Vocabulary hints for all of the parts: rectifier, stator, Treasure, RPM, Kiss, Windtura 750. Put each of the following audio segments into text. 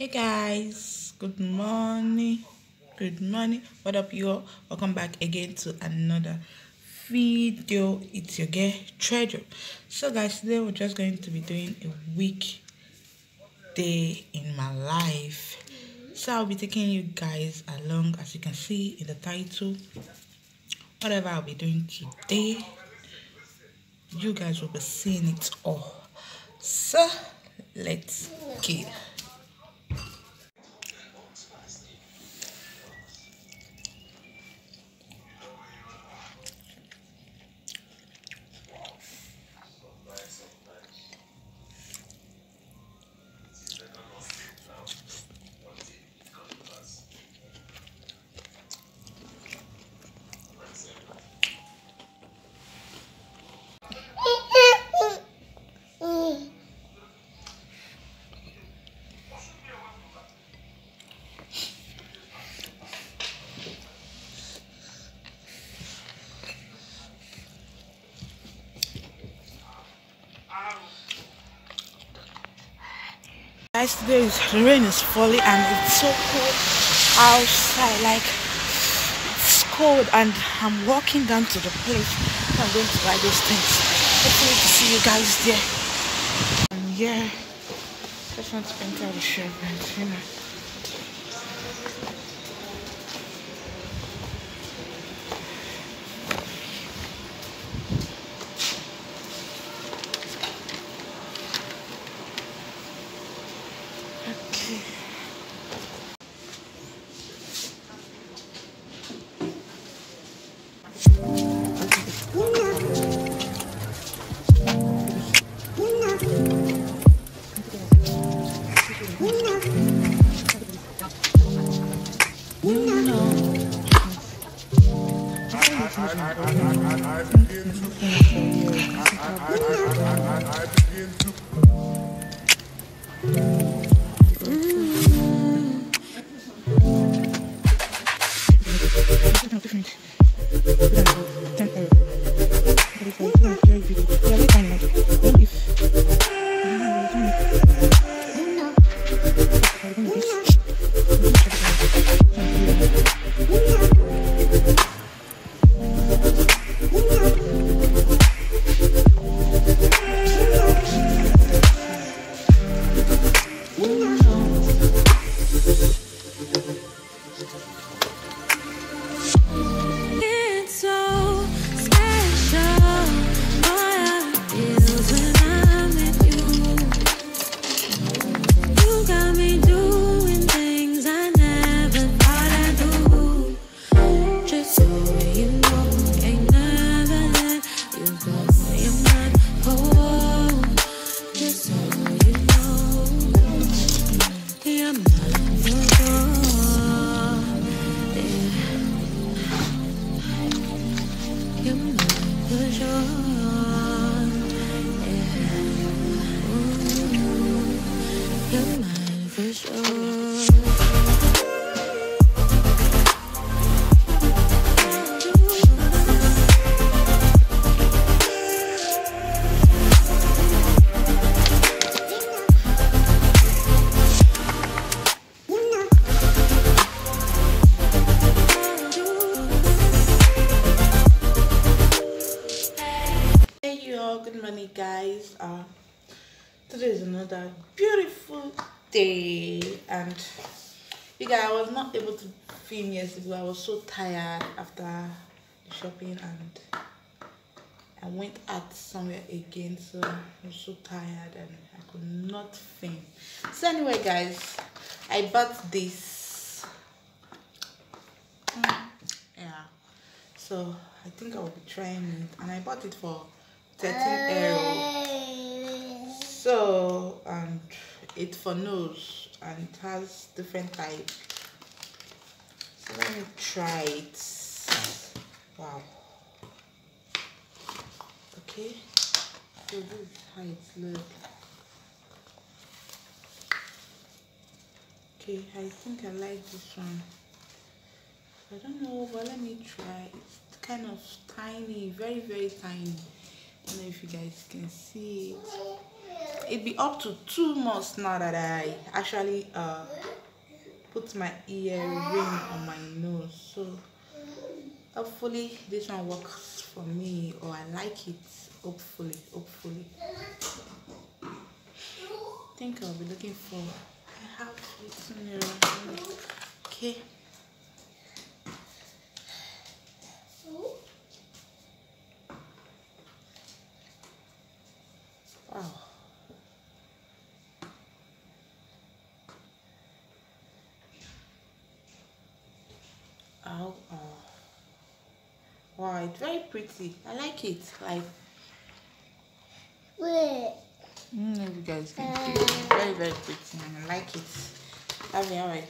Hey guys, good morning, what up you all? Welcome back again to another video. It's your girl Treasure. So guys, today we're just going to be doing a weekday in my life. So I'll be taking you guys along, as you can see in the title, whatever I'll be doing today, you guys will be seeing it all. So let's get it. Guys, today the rain is falling and it's so cold outside, like it's cold, and I'm walking down to the place I'm going to buy those things. Hopefully to see you guys there. And yeah, just want to enter the shop and you know. Guys, today is another beautiful day, and you guys, I was not able to film yesterday. I was so tired after the shopping, and I went out somewhere again, so I was so tired and I could not film. So anyway guys, I bought this, yeah, so I think I will be trying it, and I bought it for 13 euro. So and it's for nose and it has different types. So let me try it. Wow. Okay. So this is how it looks. Okay, I think I like this one. I don't know, but let me try. It's kind of tiny, very, very tiny. I don't know if you guys can see it. it'd be up to 2 months now that I actually put my earring on my nose. So hopefully this one works for me, or I like it. Hopefully I think I'll be looking for, I have this mirror. Okay, wow. Ow, ow. Wow, it's very pretty. I like it. Like, you guys can see it. Very, very pretty. I like it. That's alright.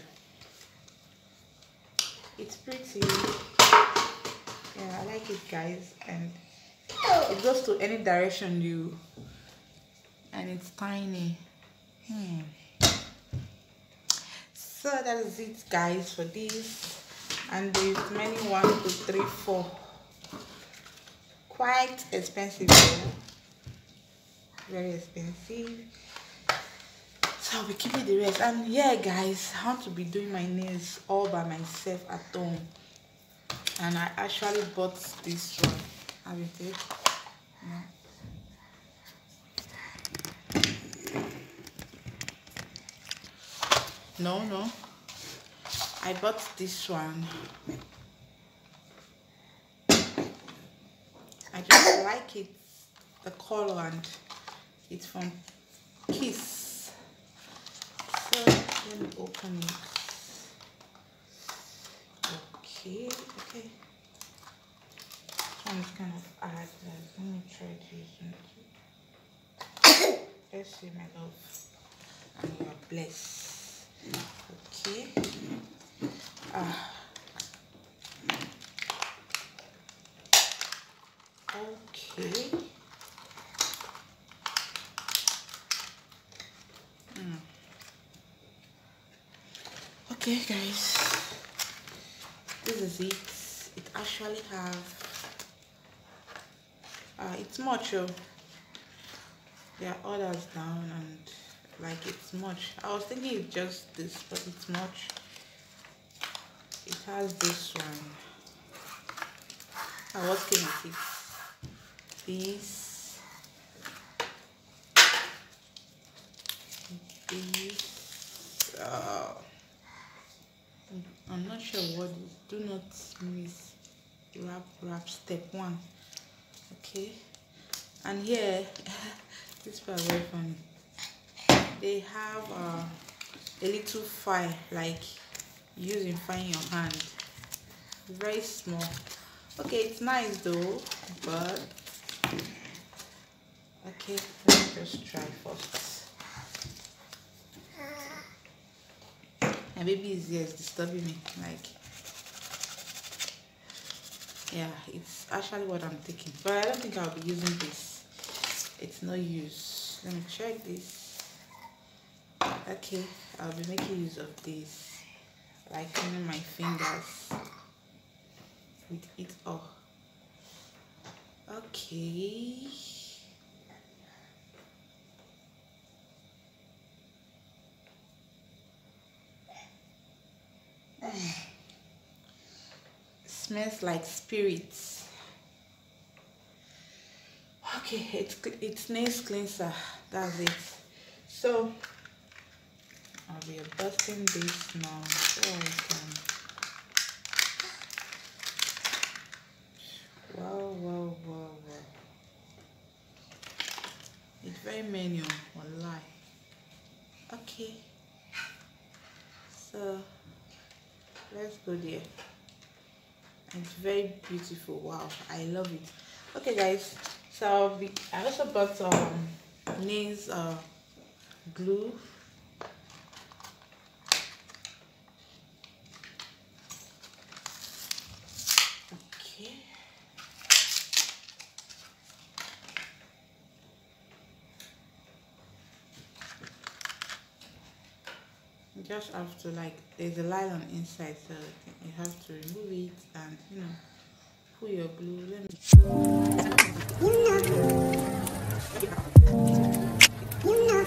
It's pretty. Yeah, I like it, guys. And it goes to any direction you. And it's tiny. So that is it, guys, for this. And there's many 1, 2, 3, 4. Quite expensive, though. Very expensive. So I'll be keeping the rest. And yeah, guys, I want to be doing my nails all by myself at home. And I actually bought this one. Haven't you? No. No. I bought this one. I just like it, the color, and it's from Kiss. So let me open it. Okay. I'm just kind of add that. Let me try this one. Let's see, my love. And you are blessed. Okay. Okay. Okay, guys, this is it. It actually have it's much. There are others down, and like, it's much. I was thinking it's just this, but it's much. It has this one. What can I pick? This. I'm not sure what it is. Do not miss. Wrap step 1. Okay. And here, this part is very funny. They have a little file, like, using fine your hand, very small. Okay, it's nice though, but okay, let me just try first. My baby is here, it's disturbing me. Like, yeah, it's actually what I'm thinking, but I don't think I'll be using this. It's no use. Let me check this. Okay, I'll be making use of this. Like, cleaning my fingers with it all. Okay. Smells like spirits. Okay, it's nails cleanser. That's it. So we are busting this now so I can. Wow. It's very menu, online. Okay. So let's go there. It's very beautiful. Wow, I love it. Okay, guys. So I also bought some nails glue. Just have to, like, there's a nylon inside, so you have to remove it and, you know, pull your glue. Let me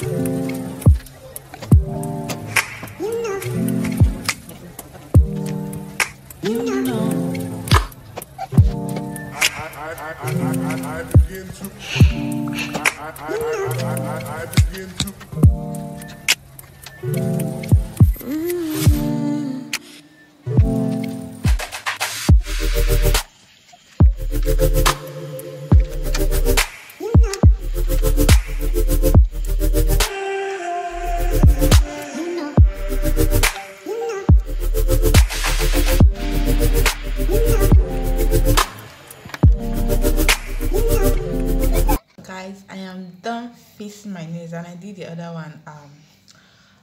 My nails, and I did the other one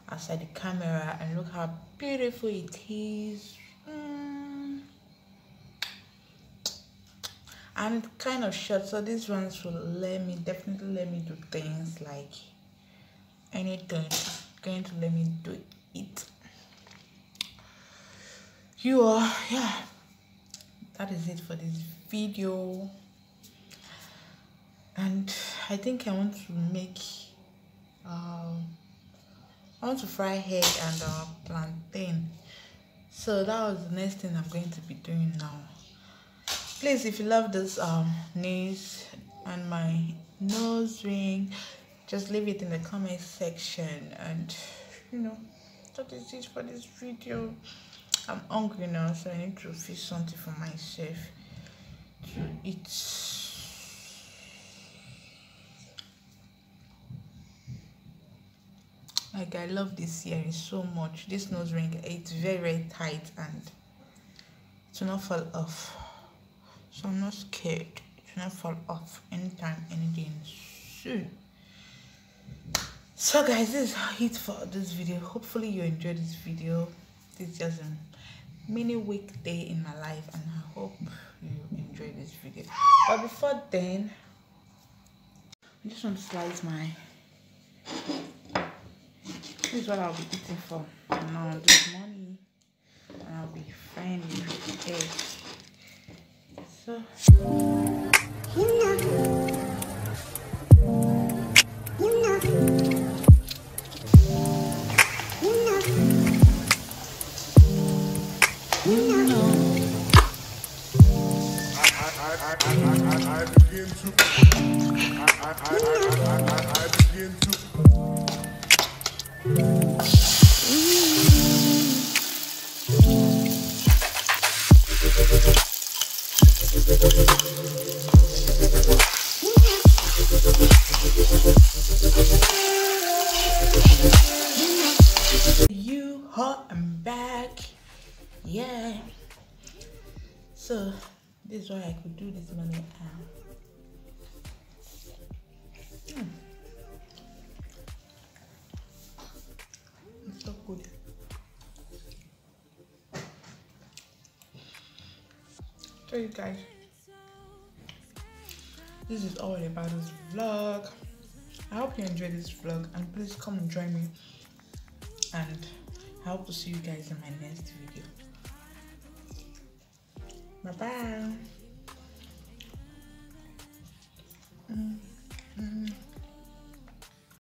outside the camera, and look how beautiful it is. And it's kind of short, so these ones will definitely let me do things like anything. It's going to let me do it. That is it for this video. And I think I want to make I want to fry egg and plantain. So that was the next thing I'm going to be doing now. Please, if you love this nails and my nose ring, just leave it in the comment section. And that is it for this video. I'm hungry now, so I need to fish something for myself to eat. Like, I love this earring so much. This nose ring, it's very, very tight and it will not fall off. So I'm not scared. It will not fall off anytime, anything soon. So guys, this is it for this video. Hopefully you enjoyed this video. This is just a mini weekday in my life, and I hope you enjoyed this video. But before then, I just want to slice my... This is what I'll be eating for now this morning, and I'll be frying it with eggs. So, I'm back. So this is what I could do this morning. It's so good. So you guys, this is all about this vlog. I hope you enjoyed this vlog, and please come and join me, and I hope to see you guys in my next video. Bye bye.